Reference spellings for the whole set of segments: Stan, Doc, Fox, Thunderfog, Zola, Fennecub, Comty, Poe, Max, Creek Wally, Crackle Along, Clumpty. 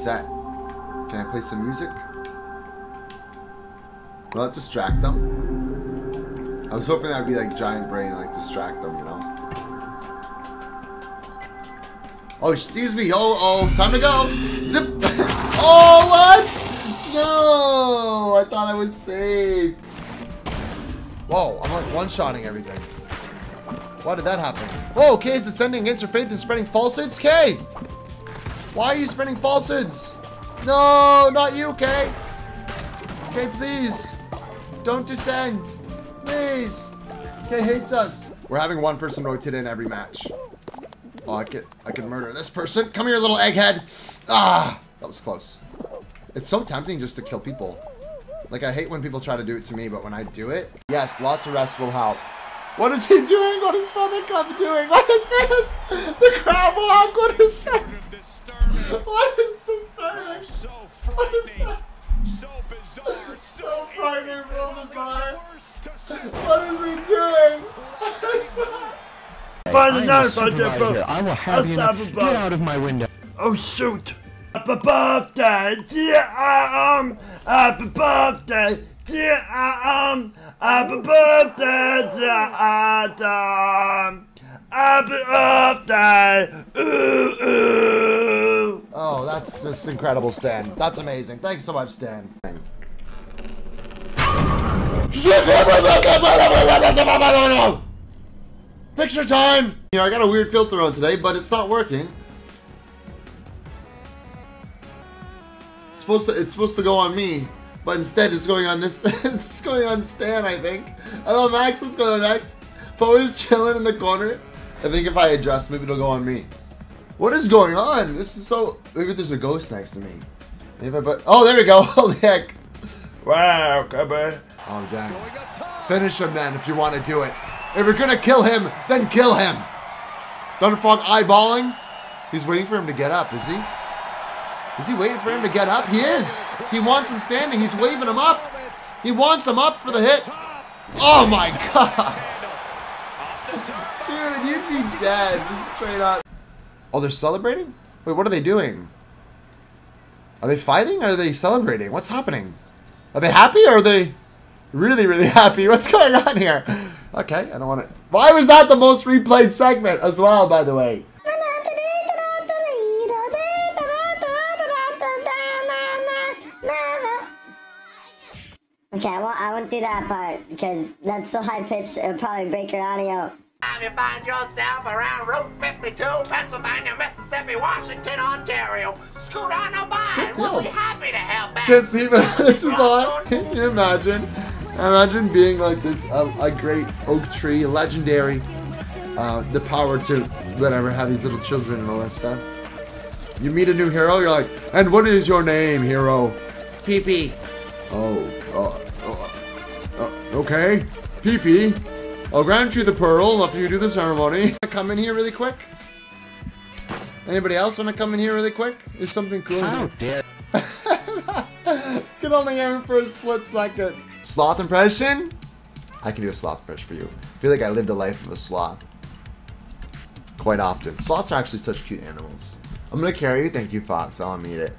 fix that. Can I play some music? Will it distract them? I was hoping that would be like Giant Brain, like distract them, you know? Oh, excuse me. Oh, time to go. Zip. Oh, what? No, I thought I was safe. Whoa, I'm like one-shotting everything. Why did that happen? Whoa, Kay is descending against her faith and spreading falsehoods? Kay! Why are you spreading falsehoods? No, not you, Kay. Kay, please. Don't descend. Please. Kay hates us. We're having one person rotate in every match. Oh, I could murder this person. Come here, little egghead. Ah, that was close. It's so tempting just to kill people. Like, I hate when people try to do it to me, but when I do it... Yes, lots of rest will help. What is he doing? What is Fennecub doing? What is this? The crab walk. What is that? What is disturbing? What is that? So frightening, real bizarre. What is he doing? What is that? Find the knife out there, bro. I will have you. Get out of my window. Oh, shoot. Happy birthday, dear I am. Happy birthday, dear I am. Happy birthday, dear Adam. Happy birthday. Ooh, ooh. Oh, that's just incredible, Stan. That's amazing. Thanks so much, Stan. Picture time! You know, I got a weird filter on today, but it's not working. It's supposed to go on me, but instead it's going on this. It's going on Stan, I think. Hello, Max. What's going on, Max? Poe is chilling in the corner. I think if I adjust, maybe it'll go on me. What is going on? This is so. Maybe there's a ghost next to me. Maybe I put... Oh, there we go. Holy heck! Wow, come on. Oh, damn. Finish him then if you want to do it. If you're gonna kill him, then kill him. Thunderfog eyeballing. He's waiting for him to get up, is he? Is he waiting for him to get up? He is. He wants him standing. He's waving him up. He wants him up for the hit. Oh my god. Dude, you'd be dead. Just straight up. Oh, they're celebrating? Wait, what are they doing? Are they fighting or are they celebrating? What's happening? Are they happy or are they really, really happy? What's going on here? Okay, I don't want to... Why was that the most replayed segment as well, by the way? Okay, well, I won't do that part, because that's so high-pitched, it'll probably break your audio. Time you find yourself around Route 52, Pennsylvania, Mississippi, Washington, Ontario. Scoot on over, we'll be happy to help back. Because this is on. Can you imagine? Imagine being like this, a great oak tree, legendary, the power to whatever, have these little children and all that stuff. You meet a new hero, you're like, and what is your name, hero? Pee-Pee. Oh, okay. Pee-Pee, I'll grant you the pearl after you do the ceremony. Come in here really quick. Anybody else want to come in here really quick? There's something cool. How dare. Can only hear him for a split second. Sloth impression? I can do a sloth impression for you. I feel like I lived a life of a sloth quite often. Sloths are actually such cute animals. I'm gonna carry you. Thank you, Fox. I'll need it.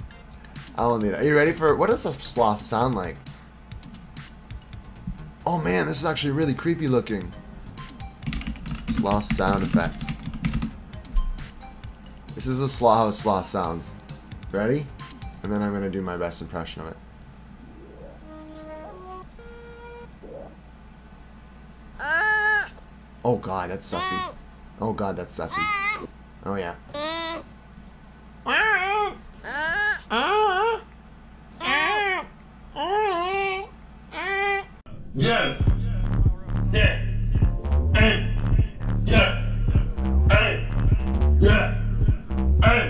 I'll need it. Are you ready for what does a sloth sound like? Oh man, this is actually really creepy looking. Sloth sound effect. This is a sloth, how a sloth sounds. Ready? And then I'm gonna do my best impression of it. Oh god, that's sussy. Oh god, that's sussy. Oh yeah. Yeah. Yeah. Hey. Yeah. Hey. Yeah. Hey.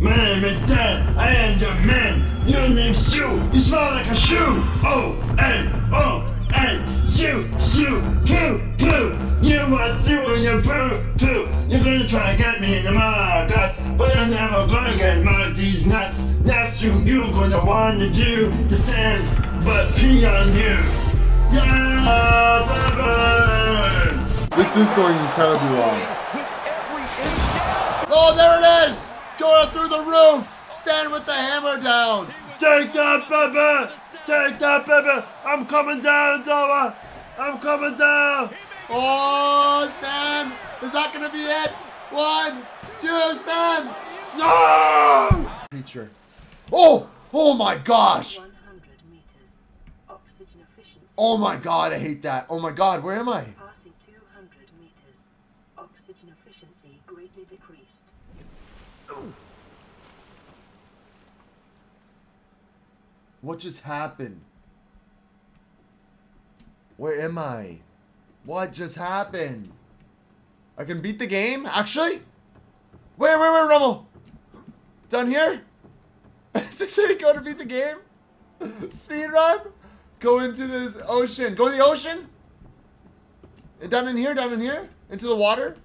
My name is Stan. I am the man. Your name's Sue. You smell like a shoe. Oh. Hey. Oh. Hey. Shoot, shoot, poo, poo. You was you and your poo, poo. You're gonna try to get me in the mud, guys, but you're never gonna get mud these nuts. That's you, you're gonna want to do to stand, but pee on you. Yeah, this is going incredibly well. Oh, there it is! Door through the roof! Stand with the hammer down! Take that, baby! Take that, baby! I'm coming down, Zola! I'm coming down! Oh, Stan! Is that gonna be it? 1, 2, Stan! No! Creature. Oh! Oh my gosh! Oh my god, I hate that. Oh my god, where am I? Passing 200 meters. Oxygen efficiency greatly decreased. What just happened? Where am I? What just happened? I can beat the game? Actually? Where, Rummel? Done here? Is it actually go to beat the game? Speed run? Go into this ocean. Go to the ocean? Down in here? Down in here? Into the water?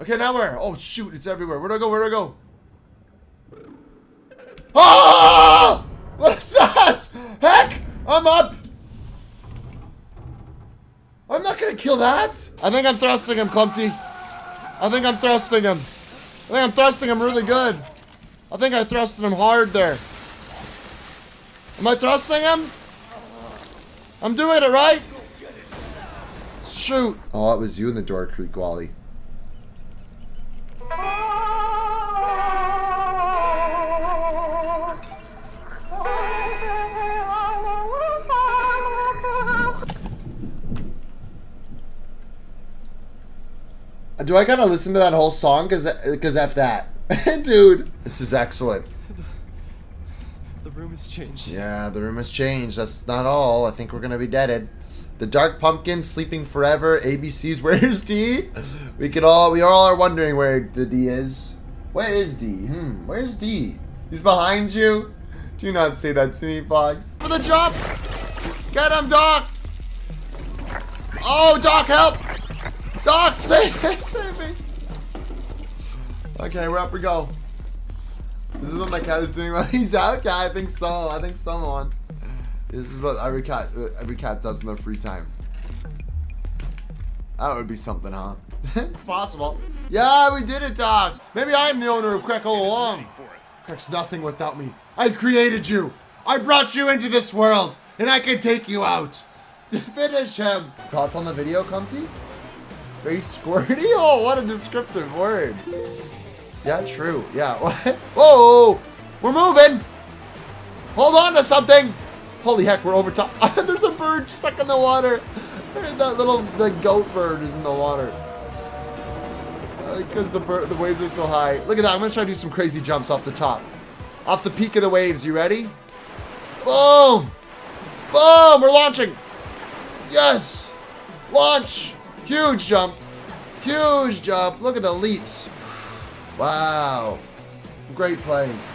Okay, now where? Oh, shoot. It's everywhere. Where do I go? Where do I go? Oh! What's that? Heck! I'm up! I'm not gonna kill that! I think I'm thrusting him, Clumpty. I think I'm thrusting him. I think I'm thrusting him really good. I think I thrusted him hard there. Am I thrusting him? I'm doing it right. Shoot. Oh, it was you in the door, Creek Wally. Do I gotta listen to that whole song? Cause F that. Dude, this is excellent. The room has changed. Yeah, the room has changed. That's not all. I think we're gonna be deaded. The dark pumpkin sleeping forever. ABC's where is D? We all are wondering where the D is. Where is D? Where's D? He's behind you. Do not say that to me, Fox. For the drop! Get him, Doc! Oh, Doc, help! Doc, save me! Save me! Okay, we're up, we go. This is what my cat is doing while he's out? Yeah, I think so. I think someone. This is what every cat does in their free time. That would be something, huh? It's possible. Yeah, we did it, Doc! Maybe I'm the owner of Crackle Along. Crack's nothing without me. I created you! I brought you into this world! And I can take you out! Finish him! Thoughts on the video, Comty? Very squirty? Oh, what a descriptive word. Yeah, true. Yeah. Whoa! We're moving! Hold on to something! Holy heck, we're over top. There's a bird stuck in the water. That little goat bird is in the water. Because the waves are so high. Look at that. I'm going to try to do some crazy jumps off the top. Off the peak of the waves. You ready? Boom! Boom! We're launching! Yes! Launch! Huge jump. Huge jump. Look at the leaps. Wow. Great plays.